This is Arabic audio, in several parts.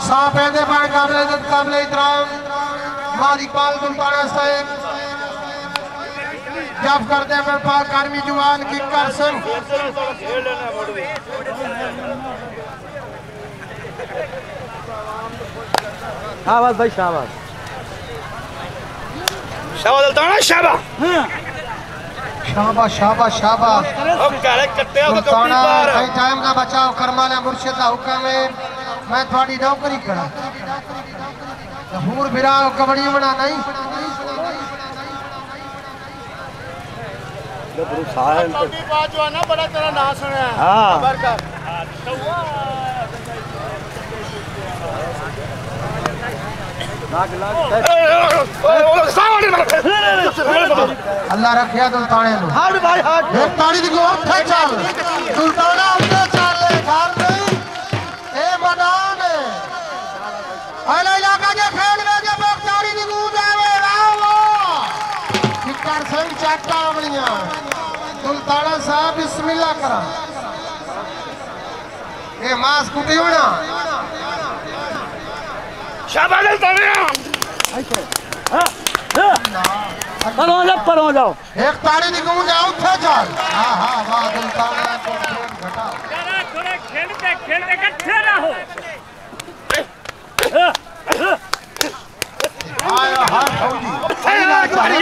صافية بعد قبل إكرام ماضي بالغ بنتانا سايب جاب کرتے ہیں پاک آرمی جوان کی کرسن شاباش بھائی شاباش شاباش دلتانا شاباش شاباش شاباش دلتانا کئی ٹائم کا بچاؤ کرمانا مرشد کا حکم ہے میں تھوڑی نوکری کرا دہور بھراؤ کبڑی منا نہیں لطفی بات جو ہے نا بڑا تیرا نا سنے ہیں اللہ رکھیا دلتانے لو ایک تاڑی دیکھو اٹھے چال دلتانا اٹھے چال لے گھار نہیں اے مدان ہے اہلا علاقہ جے کھیل میں جے بیک تاڑی دیکھو جاوے راو ککر سن چاٹا آمنیاں دلتانا صاحب بسم اللہ کرا اے ماں سکوٹی ہونا شابہ دلتانا پر ہو جاؤ پر ہو جاؤ ایک تاڑی نکو جاؤ تھا جال ہاں دلتانا گھٹا جارا تھوڑے کھیلتے گھٹے نہ ہو آیا ہاں کھوڑی پھیلا کھوڑی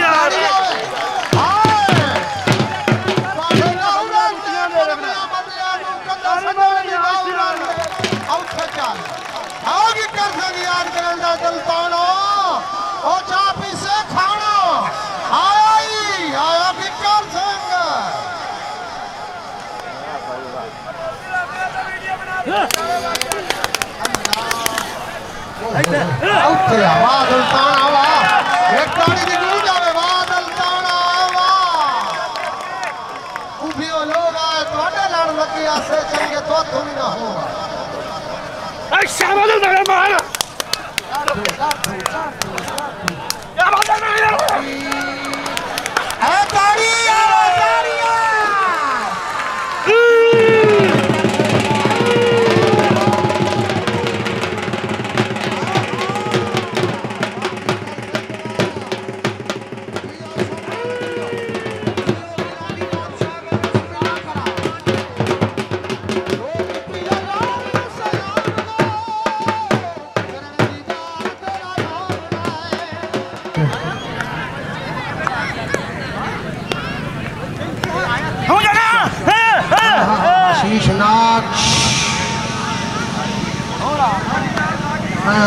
دلتانا او چاپی سے کھانا آئی آیا بکر سنگ اوٹے آوا دلتانا آوا ایک تاڑی دکھو جاوے وا دلتانا آوا اوپیو لوگ آئے تو اڈے لڑ لگی آسے چنگے تو تم نہ ہوا ایک شامل دلتانا مہارا يا مدانا يا مدانا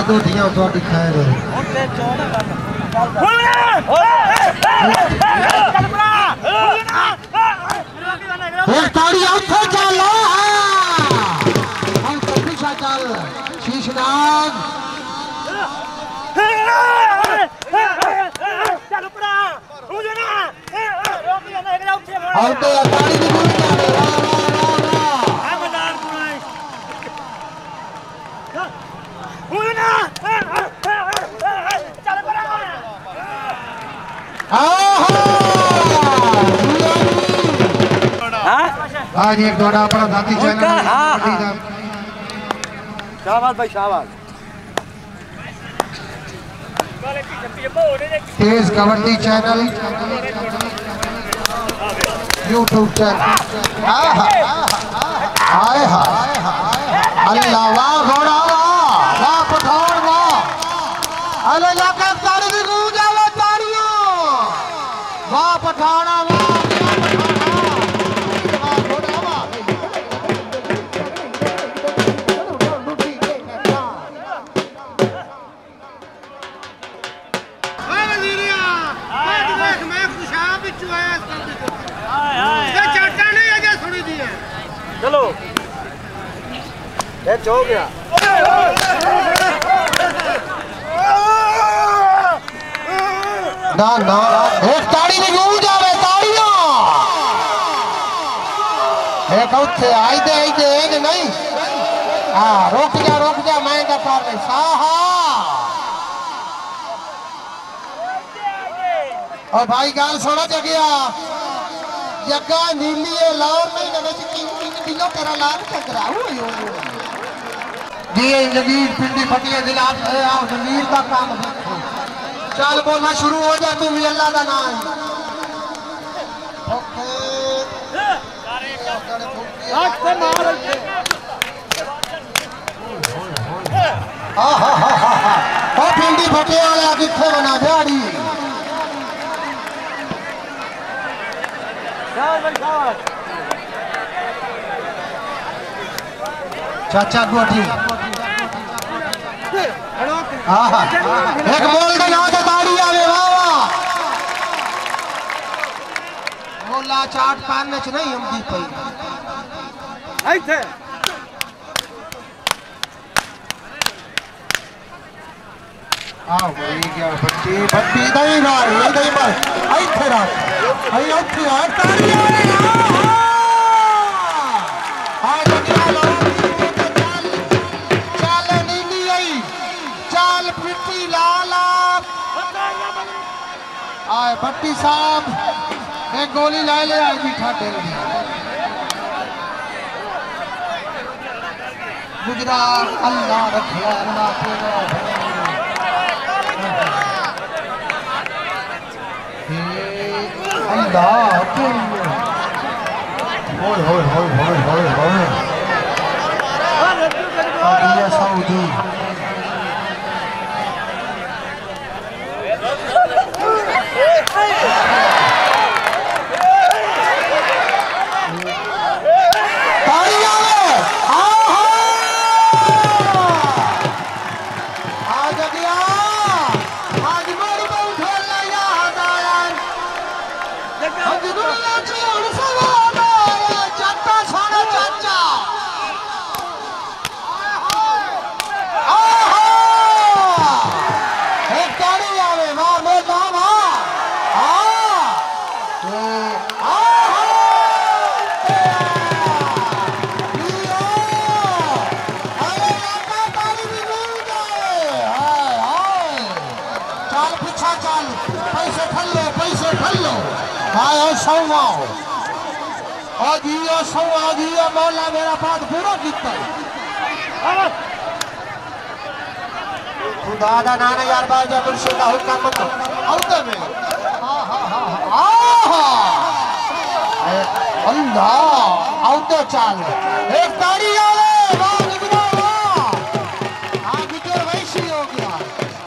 دو دیا تو آپ دکھائے رہے ایک تاری آتھا چالا ہم تو پیشا چال شیش ناگ اور تو تاری دکھائے آج ایک دوڑا اپنا ذاتی چینل شاہباز بھائی شاہباز تیز کبڈی چینل یوٹیوب چینل آئے ہاں اللہ واہ گھوڑا واہ پتھوڑ واہ اللہ کا تاری دکھو جاوے تاریوں واہ پتھوڑا واہ That's all we are. No, no. Ek taadi nikoo jaave taadiyan. Ek uthe aide ek nahi. Ah, rok ja main ka paar nahi. Saha. Oh, bhai gaal sona jagya. Jagga neeliye laur nahi na vich king king dilo tera laur chakra. Oh, yo. दिए नवीर पिंडी फटिया जिला नवीर का काम चल बोलना शुरू हो जा तू भी अल्लाह का नाम पिंडी फटे वाला किथे बना झाड़ी चाचा गोटी एक मोल का नाम से ताड़ी आवे बाबा मोला चाट पान में नहीं हम दी पाई ऐसे आओ ये क्या बच्ची बच्ची दही रात ये दही पर आई थे रात आई अच्छी रात ताली वाले आओ बच्चा लोग चाल चाल नीली आई चाल पिटी लाला आए बट्टी साहब एक गोली लाए ले आई बिठा दे गुजरात अल्लाह रखिया अल्लाह के لا كله هول هول هول هول هول هول قضية سعودي مولا میرا بات پورا کیتا خدا دا نانا یار با جا مرشد دا حکم مت اوتے میں اللہ اوتے چال ایک تاڑی والے واہ لگنا واہ ہاں گجر ویشی ہو گیا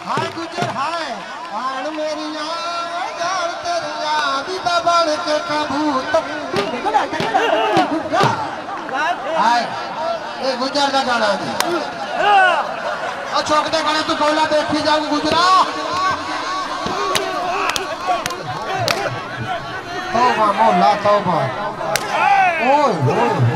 ہاں گجر ہائے ہاں میری یار یار تیری یاد دا بن کے کبوت اے گجر دا گانا او چوک دے گانے تو کولا دیکھی جاؤں گجرا توبہ مولا توبہ اوئے اوئے